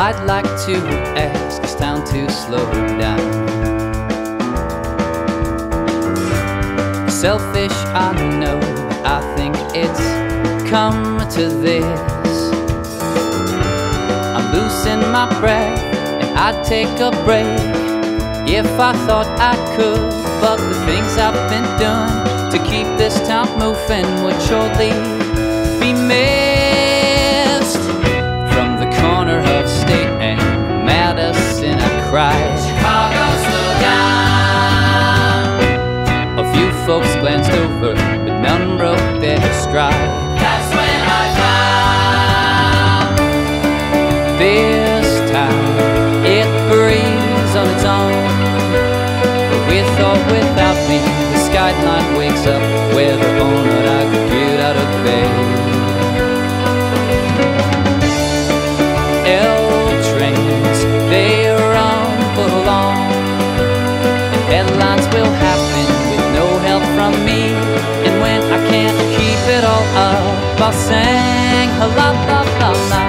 I'd like to ask, it's time to slow down. Selfish, I know, but I think it's come to this. I'm losing my breath, and I'd take a break if I thought I could. But the things I've been doing to keep this town moving would surely be missed. Cried. Chicago, slow down. A few folks glanced over, but none broke their stride. That's when I found this town. It breathes on its own, but with or without me, the skyline wakes up. Whether or not I could get out of bed, L trains, they up, I'll sing a la la la la.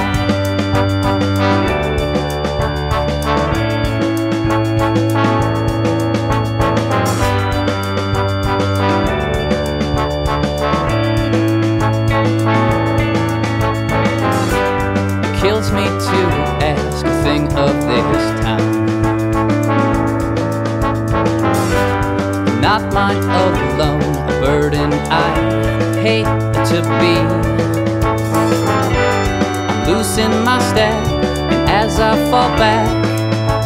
It kills me to ask a thing of this town, not mine alone, a burden I hate to be. I'm losing my step, and as I fall back,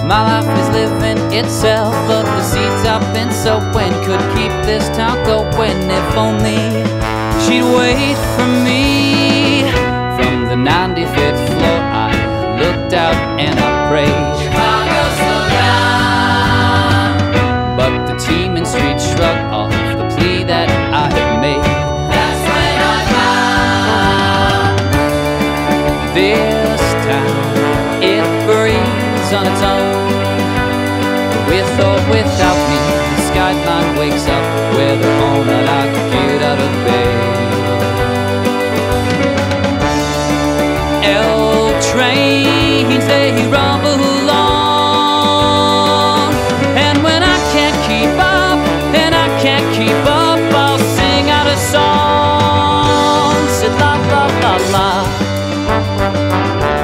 my life is living itself. But the seeds I've been sowing could keep this town going if only she'd wait for me. From the 95th floor, I looked out and I prayed, Chicago, slow down. But the team in street shrugged off the plea that I had made. This town, it breathes on its own. With or without me, the skyline wakes up. Whether or not I could get out of bed, L trains, they rumble along. And when I can't keep up, then I can't keep up, I'll sing out a song. Said la la la la. Thank you.